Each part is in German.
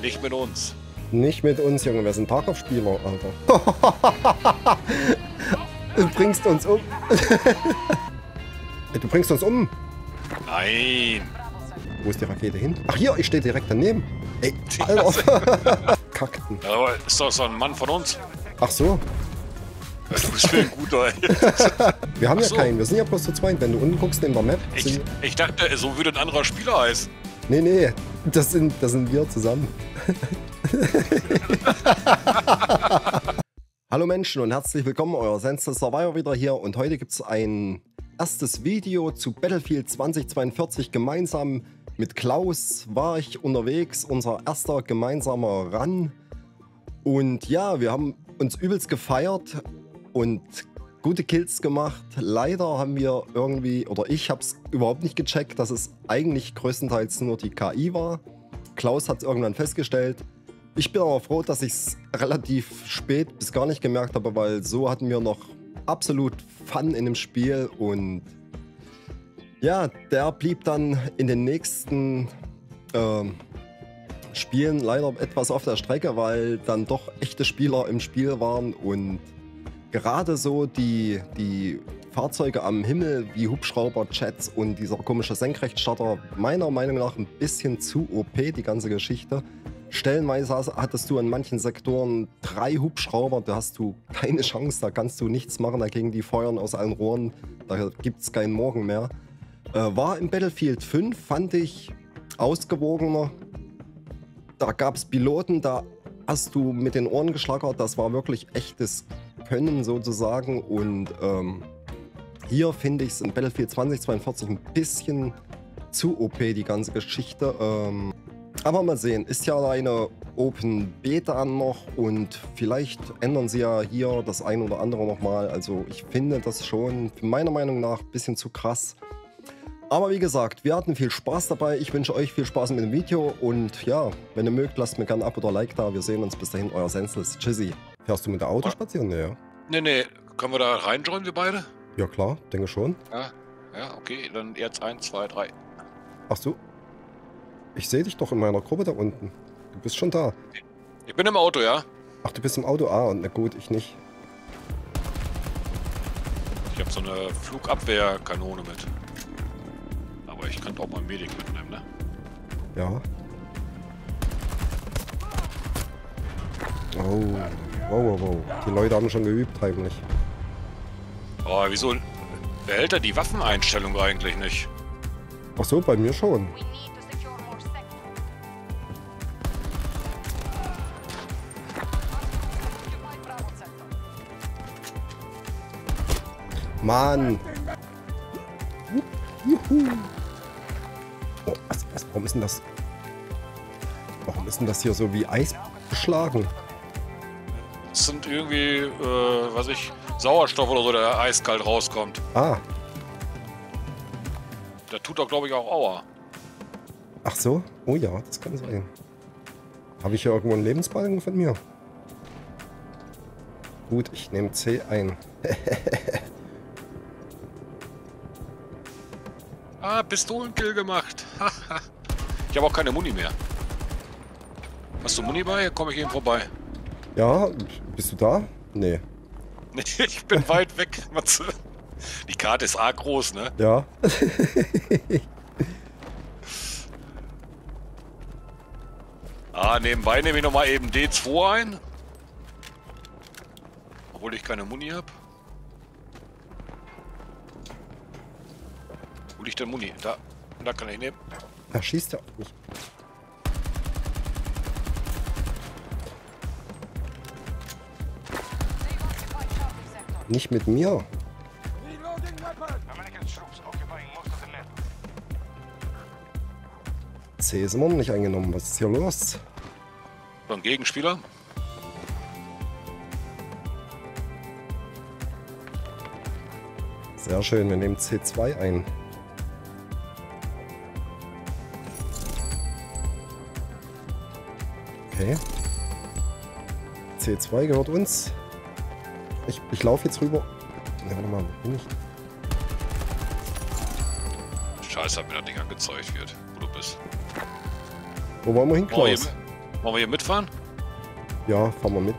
Nicht mit uns. Nicht mit uns, Junge. Wir sind Tarkov-Spieler, Alter. Du bringst uns um. Du bringst uns um. Nein. Wo ist die Rakete hin? Ach hier, ich stehe direkt daneben. Ey, Alter. Kakten. Aber ist doch so ein Mann von uns. Ach so. Du bist ein guter, ey. Wir haben ja keinen, wir sind ja bloß zu zweit. Wenn du unten guckst in der Map... Ich dachte, so würde ein anderer Spieler heißen. Nee, nee, das sind wir zusammen. Hallo Menschen und herzlich willkommen, euer SenselessSurvivor wieder hier. Und heute gibt es ein erstes Video zu Battlefield 2042. Gemeinsam mit Klaus war ich unterwegs, unser erster gemeinsamer Run. Und ja, wir haben uns übelst gefeiert und gute Kills gemacht. Leider haben wir irgendwie, oder ich habe es überhaupt nicht gecheckt, dass es eigentlich größtenteils nur die KI war. Klaus hat es irgendwann festgestellt. Ich bin aber froh, dass ich es relativ spät bis gar nicht gemerkt habe, weil so hatten wir noch absolut Fun in dem Spiel. Und ja, der blieb dann in den nächsten Spielen leider etwas auf der Strecke, weil dann doch echte Spieler im Spiel waren und gerade so die Fahrzeuge am Himmel wie Hubschrauber, Jets und dieser komische Senkrechtstarter meiner Meinung nach ein bisschen zu OP, die ganze Geschichte. Stellenweise hattest du in manchen Sektoren 3 Hubschrauber, da hast du keine Chance, da kannst du nichts machen, dagegen die feuern aus allen Rohren, da gibt es keinen Morgen mehr. War in Battlefield 5, fand ich, ausgewogener. Da gab es Piloten, da hast du mit den Ohren geschlackert, das war wirklich echtes Können sozusagen. Und hier finde ich es in Battlefield 2042 ein bisschen zu OP, die ganze Geschichte. Aber mal sehen, ist ja eine Open Beta noch und vielleicht ändern sie ja hier das ein oder andere nochmal. Also ich finde das schon meiner Meinung nach ein bisschen zu krass. Aber wie gesagt, wir hatten viel Spaß dabei. Ich wünsche euch viel Spaß mit dem Video. Und ja, wenn ihr mögt, lasst mir gerne ab oder Like da. Wir sehen uns bis dahin, euer Senseless. Tschüssi. Fährst du mit der Auto spazieren? Nee, ja. Nee, nee. Können wir da reinjoinen, wir beide? Ja, klar. Denke schon. Ja, ja, okay. Dann jetzt 1, 2, 3. Ach so. Ich sehe dich doch in meiner Gruppe da unten. Du bist schon da. Ich bin im Auto, ja. Ach, du bist im Auto? Ah, und na gut, ich nicht. Ich habe so eine Flugabwehrkanone mit. Aber ich könnte auch mal einen Medik mitnehmen, ne? Ja. Oh, wow, wow, wow. Die Leute haben schon geübt, heimlich. Oh, wieso behält er die Waffeneinstellung eigentlich nicht? Ach so, bei mir schon. Mann! Juhu! Oh, warum ist denn das? Warum ist denn das hier so wie Eis beschlagen? Das sind irgendwie, was ich, Sauerstoff oder so, der eiskalt rauskommt. Ah. Da tut doch, glaube ich, auch Aua. Ach so? Oh ja, das kann sein. Habe ich hier irgendwo einen Lebensbalken von mir? Gut, ich nehme C ein. Ah, Pistolenkill gemacht. Ich habe auch keine Muni mehr. Hast du Muni bei? Komme ich eben vorbei. Ja, bist du da? Nee. Nee, ich bin weit weg. Die Karte ist arg groß, ne? Ja. Ah, nebenbei nehme ich nochmal eben D2 ein. Obwohl ich keine Muni habe. Hol ich den Muni. Da kann ich nehmen. Da schießt er auch nicht. Nicht mit mir. C ist immer noch nicht eingenommen. Was ist hier los? So ein Gegenspieler. Sehr schön, wir nehmen C2 ein. Okay. C2 gehört uns. Ich laufe jetzt rüber. Ne, warte mal, wo bin ich? Scheiße, hat mir das Ding angezeigt wird, wo du bist. Wo wollen wir hin, Klaus? Wollen wir hier mitfahren? Ja, fahren wir mit.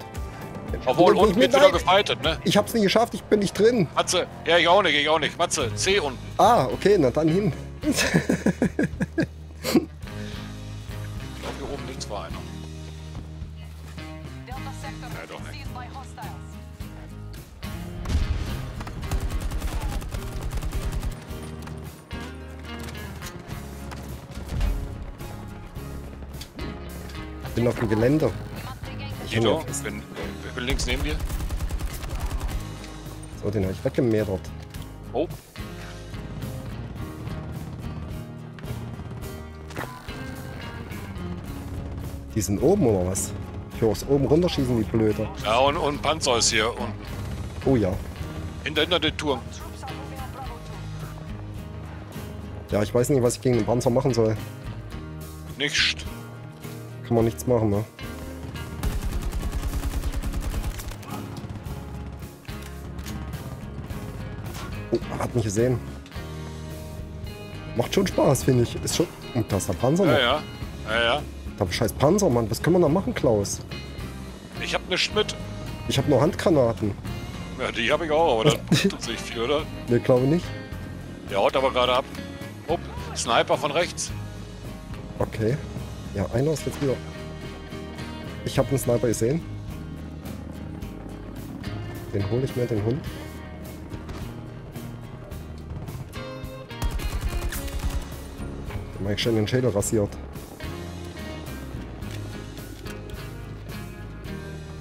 Obwohl, unten wird wieder gefightet, ne? Ich hab's nicht geschafft, ich bin nicht drin. Matze, ja, ich auch nicht. Matze, C unten. Ah, okay, na dann hin. Ich glaube, hier oben links war einer. Ja, doch nicht. Ich bin auf dem Geländer. Guido, ich bin links neben dir. So, den habe ich weggemädert. Oh. Die sind oben oder was? Ich höre es oben runterschießen, die Blöde. Ja, und Panzer ist hier unten. Oh ja. Hinter den Turm. Ja, ich weiß nicht, was ich gegen den Panzer machen soll. Nichts. Kann man nichts machen, ne? Hat mich gesehen. Macht schon Spaß, finde ich. Ist schon. Und da ist der Panzer noch. Ja. Da scheiß Panzer, Mann. Was können wir da machen, Klaus? Ich hab ne Schmidt. Ich hab nur Handgranaten. Ja, die hab ich auch, aber das tut sich viel, oder? Ne, glaube nicht. Der haut aber gerade ab. Upp, Sniper von rechts. Okay. Ja, einer ist jetzt wieder. Ich hab einen Sniper gesehen. Den hole ich mir, den Hund. Ich schon den Schädel rasiert.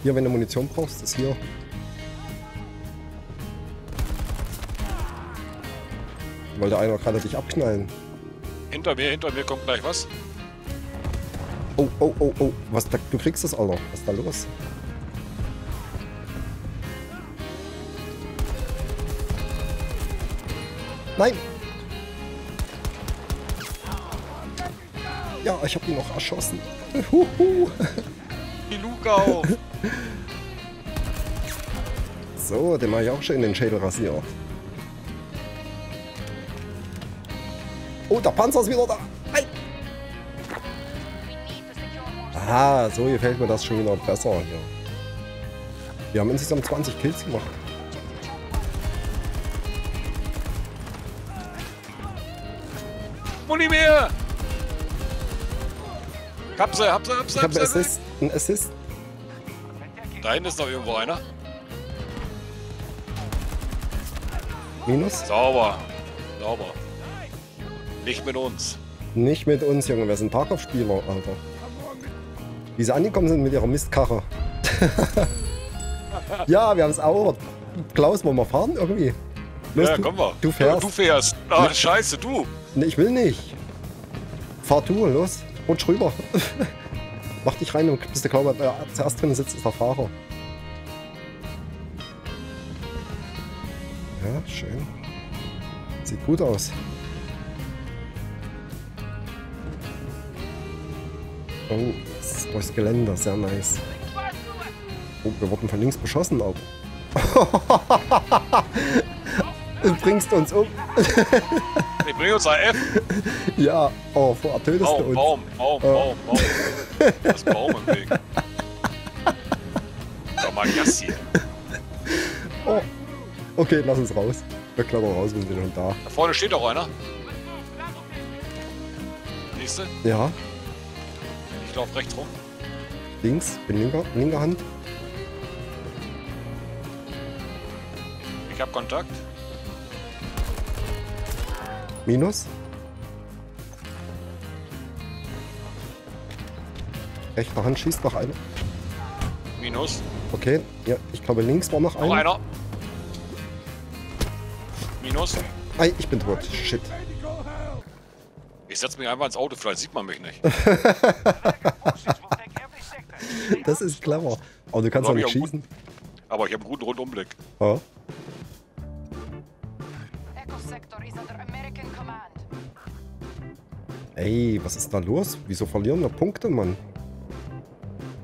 Hier, wenn du Munition brauchst, ist hier. Wollte einer gerade dich abknallen. Hinter mir kommt gleich was. Oh. Was, du kriegst das, Alter. Was ist da los? Nein! Ja, ich hab ihn noch erschossen. Huhu. Die Luke auf. So, den mache ich auch schon in den Schädel rasiert. Oh, der Panzer ist wieder da. Ei. Aha, so gefällt mir das schon wieder besser hier. Wir haben insgesamt 20 Kills gemacht. Muni mehr! Hab sie. Ich hab einen Assist. Da hinten ist noch irgendwo einer. Minus. Sauber. Nicht mit uns. Nicht mit uns, Junge. Wir sind Tarkov-Spieler, Alter. Wie sie angekommen sind mit ihrer Mistkarre. Ja, wir haben es erobert. Klaus, wollen wir fahren irgendwie? Los, ja, komm mal. Du fährst. Ja, du fährst. Ah, nee. Scheiße, du. Nee, ich will nicht. Fahr du, los. Rutsch rüber. Mach dich rein und bist der Glaube, der zuerst drin sitzt, ist der Fahrer. Ja, schön. Sieht gut aus. Oh, das ist durchs Geländer, sehr nice. Oh, wir wurden von links beschossen, aber. Du bringst uns um. Ich bring uns ein F. Ja, oh, vorab tötest du uns. Baum. Das Baum im Weg. Doch mal Gas hier. Oh. Okay, lass uns raus. Wir klappern raus, wir sind schon da. Da vorne steht auch einer. Nächste? Ja. Ich lauf rechts rum. Links, bin linker Hand. Ich hab Kontakt. Minus. Rechter Hand schießt noch eine. Minus. Okay, ja, ich glaube links war noch einer. Noch einer. Minus. Ei, ich bin tot. Shit. Ich setze mich einfach ins Auto, vielleicht sieht man mich nicht. Das ist clever. Aber du kannst doch nicht schießen. Aber ich habe einen guten Rundumblick. Ja. Ey, was ist da los? Wieso verlieren wir Punkte, Mann?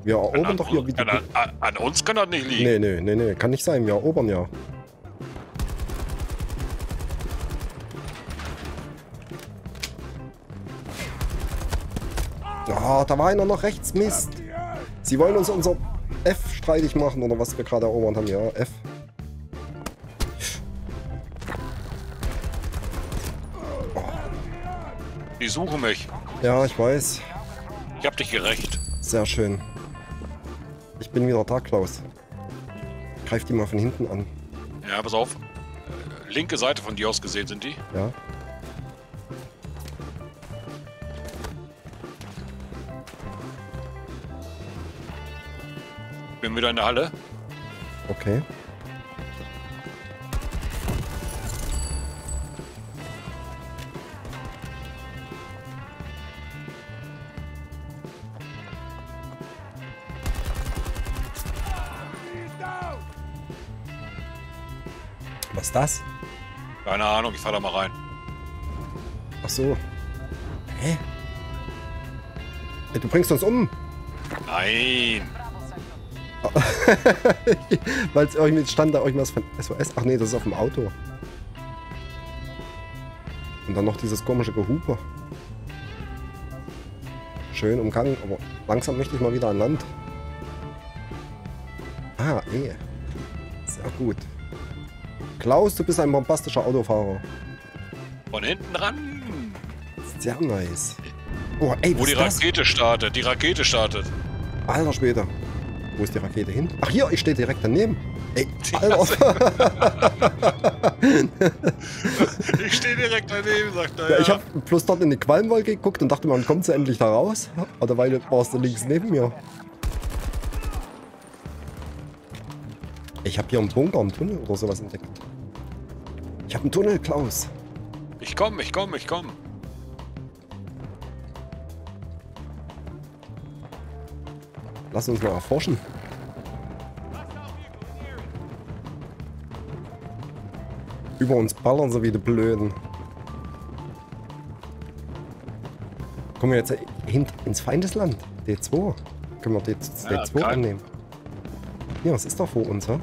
Wir erobern doch hier wieder. An uns kann das nicht liegen. Nee, kann nicht sein. Wir erobern ja. Ja, da war einer noch rechts. Mist. Sie wollen uns unser F streitig machen, oder was wir gerade erobert haben. Ja, F. Die suchen mich. Ja, ich weiß. Ich hab dich gerecht. Sehr schön. Ich bin wieder da, Klaus. Greif die mal von hinten an. Ja, pass auf. Linke Seite von dir aus gesehen sind die. Ja. Bin wieder in der Halle. Okay. Was ist das? Keine Ahnung, ich fahr da mal rein. Ach so. Hä? Du bringst uns um? Nein. Weil es irgendwie stand da irgendwas von SOS. Ach nee, das ist auf dem Auto. Und dann noch dieses komische Gehupe. Schön umgangen, aber langsam möchte ich mal wieder an Land. Ah, eh. Sehr gut. Klaus, du bist ein bombastischer Autofahrer. Von hinten ran. Sehr nice. Oh, ey, wo die Rakete startet, die Rakete startet. Alter Schwede. Wo ist die Rakete hin? Ach hier, ich stehe direkt daneben. Ey, Alter. Ich stehe direkt daneben, sagt er. Ja, ich habe bloß dort in die Qualmwolke geguckt und dachte, man kommt so endlich da raus. Oder weil du warst links neben mir. Ich habe hier einen Bunker, einen Tunnel oder sowas entdeckt. Ich habe einen Tunnel, Klaus. Ich komme, ich komme, ich komme. Lass uns mal erforschen. Über uns ballern so wie die Blöden. Kommen wir jetzt ins Feindesland. D2. Können wir D2 annehmen? Ja, was ist da vor uns, hä?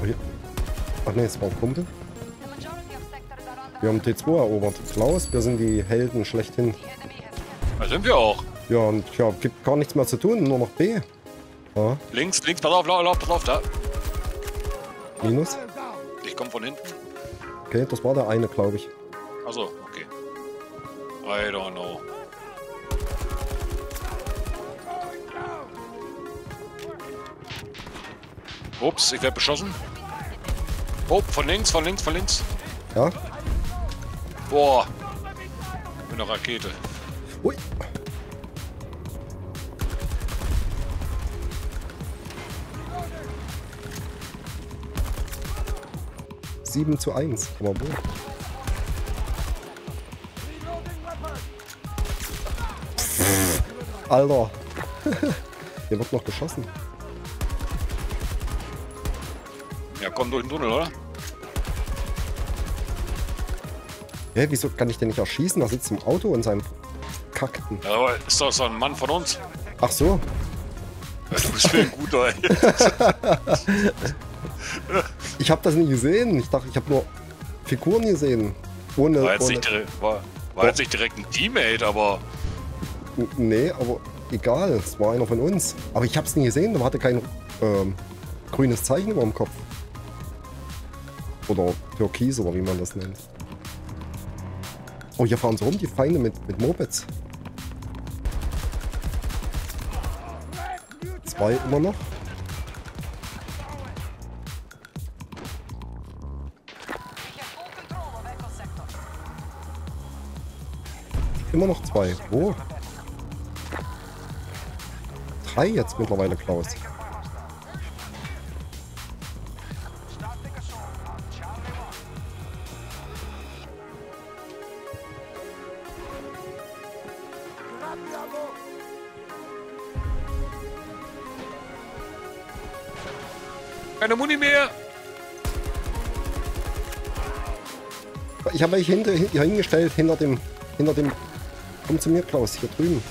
Oh, hier. Ach ne, es war ein Kumpel. Wir haben T2 erobert. Klaus, wir sind die Helden schlechthin. Da sind wir auch. Ja, und ja, gibt gar nichts mehr zu tun, nur noch B. Ja. Links, links, pass auf, da. Minus. Ich komme von hinten. Okay, das war der eine, glaube ich. Achso, okay. I don't know. Ups, ich werde beschossen. Oh, von links, von links, von links. Ja. Boah. Mit einer Rakete. Ui. Sieben zu eins. Aber boah. Alter. Hier wird noch geschossen. Ja, komm durch den Tunnel, oder? Hä, wieso kann ich den nicht erschießen? Da sitzt im Auto in seinem Kackten. Ja, aber ist doch so ein Mann von uns. Ach so. Du bist ein guter, ey. Ich hab das nie gesehen. Ich dachte, ich hab nur Figuren gesehen. Ohne, war jetzt, ohne. War jetzt nicht direkt ein Teammate, aber... Nee, aber egal. Es war einer von uns. Aber ich hab's nie gesehen. Da hatte kein grünes Zeichen über dem Kopf. Oder Türkis, oder wie man das nennt. Oh, hier fahren sie rum, die Feinde mit Mopeds. Zwei immer noch. Immer noch zwei. Wo? Oh. Drei jetzt mittlerweile, Klaus. Keine Muni mehr! Ich habe euch hier hingestellt, hinter dem... Komm zu mir, Klaus, hier drüben.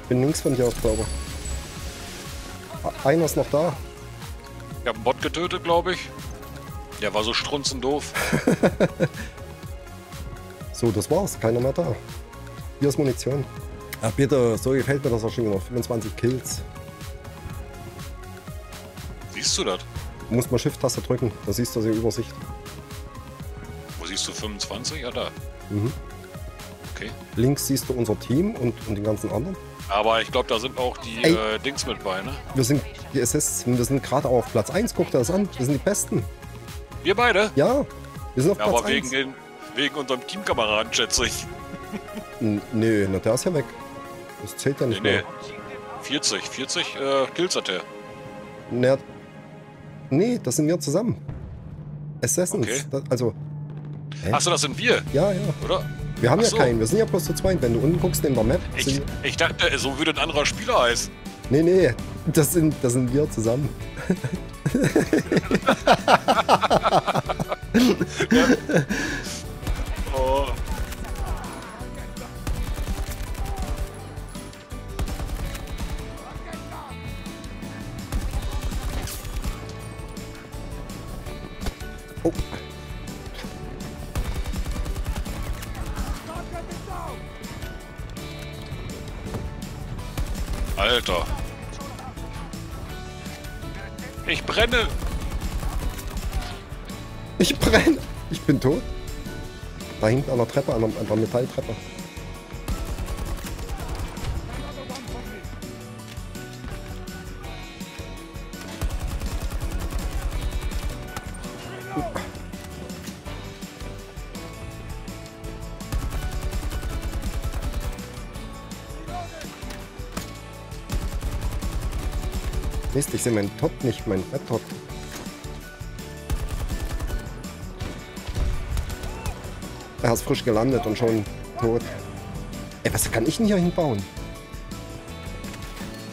Ich bin links von dir, glaube ich. Einer ist noch da. Ich habe einen Bot getötet, glaube ich. Der war so strunzendoof. So, das war's. Keiner mehr da. Hier ist Munition. Ach bitte, so gefällt mir das auch schon wieder. 25 Kills. Siehst du das? Du musst mal Shift-Taste drücken. Da siehst du die Übersicht. Wo siehst du 25? Ja, da. Mhm. Okay. Links siehst du unser Team und den ganzen anderen. Aber ich glaube, da sind auch die Dings mit bei, ne? Wir sind die Assists. Wir sind gerade auch auf Platz 1. Guck dir das an. Wir sind die Besten. Wir beide? Ja. Wir sind auf Platz 1. Aber wegen unserem Teamkameraden, schätze ich. Nö, na, der ist ja weg. Das zählt ja nicht mehr. 40 Kills hat er. Nee, das sind wir zusammen. Assassins. Okay. Das, also. Achso, das sind wir? Ja, ja. Oder? Wir haben ja keinen, wir sind ja bloß zu zweit. Wenn du unten guckst in der Map. Ich dachte, so würde ein anderer Spieler heißen. Nee, nee, das sind wir zusammen. Ja. Oh. Oh. Alter. Ich brenne. Ich brenne. Ich bin tot. Da hinten an der Treppe, an der Metalltreppe. Mist, ich sehe meinen Top nicht, meinen Laptop. Er ist frisch gelandet und schon tot. Ey, was kann ich denn hier hinbauen?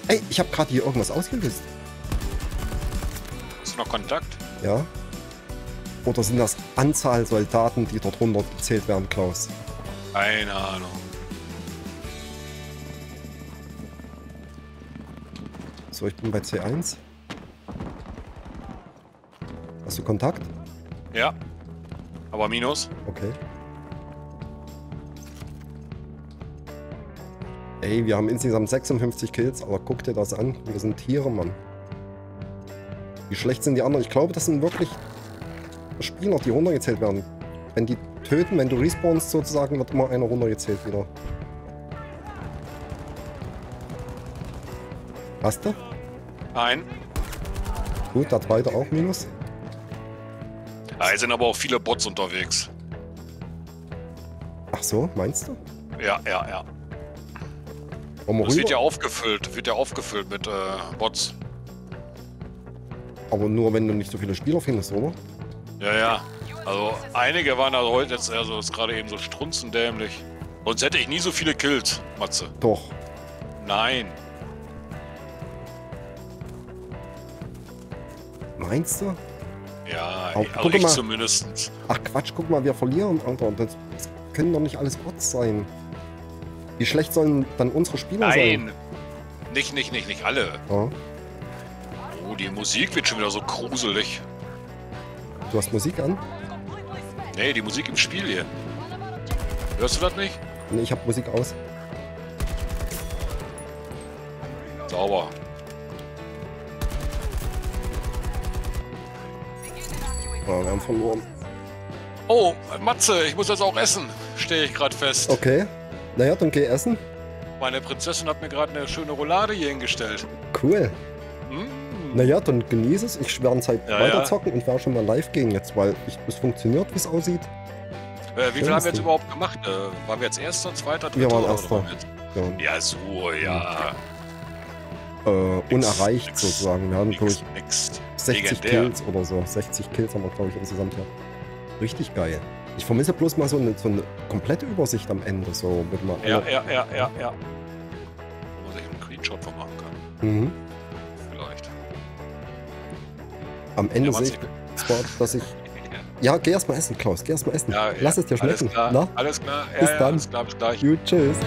Ey, ich habe gerade hier irgendwas ausgelöst. Ist noch Kontakt? Ja. Oder sind das Anzahl Soldaten, die dort runter gezählt werden, Klaus? Keine Ahnung. So, ich bin bei C1. Hast du Kontakt? Ja. Aber minus. Okay. Ey, wir haben insgesamt 56 Kills, aber guck dir das an. Wir sind Tiere, Mann. Wie schlecht sind die anderen? Ich glaube, das sind wirklich Spieler, die runtergezählt werden. Wenn die töten, wenn du respawnst sozusagen, wird immer einer runtergezählt wieder. Hast du? Nein. Gut, der zweite auch minus. Ja, es sind aber auch viele Bots unterwegs. Ach so, meinst du? Ja, ja, ja. Das wird ja aufgefüllt mit Bots. Aber nur, wenn du nicht so viele Spieler findest, oder? Ja, ja. Also einige waren also heute jetzt also ist gerade eben so strunzendämlich. Sonst hätte ich nie so viele Kills, Matze. Doch. Nein. Meinst du? Ja, also ich zumindest. Ach Quatsch, guck mal, wir verlieren, Alter. Das können doch nicht alles Bots sein. Wie schlecht sollen dann unsere Spieler sein? Nein! Nicht alle. Ja. Oh, die Musik wird schon wieder so gruselig. Du hast Musik an? Nee, die Musik im Spiel hier. Hörst du das nicht? Nee, ich hab Musik aus. Sauber. Oh, wir haben verloren. Oh, Matze, ich muss jetzt auch essen, stehe ich gerade fest. Okay. Naja, dann geh essen. Meine Prinzessin hat mir gerade eine schöne Roulade hier hingestellt. Cool. Mm. Naja, dann genieße es. Ich werde Zeit weiterzocken und werde schon mal live gehen jetzt, weil es funktioniert, wie es aussieht. Wie viel haben wir jetzt überhaupt gemacht? Waren wir jetzt Erster, Zweiter, Dritter? Wir waren Erster. Ja, so, ja. Unerreicht nix, sozusagen. Wir haben durch 60 Kills oder so. 60 Kills haben wir, glaube ich, insgesamt hier. Richtig geil. Ich vermisse bloß mal so eine komplette Übersicht am Ende. So mit mal ja. Wo man sich einen Screenshot von machen kann. Mhm. Vielleicht. Am Ende sehe ich zwar, dass ich... Ja, geh erst mal essen, Klaus. Geh erst mal essen. Ja, lass es dir schmecken. Alles klar. Na? Alles klar. Ja, bis dann. Alles klar, bis gleich. Gut, tschüss.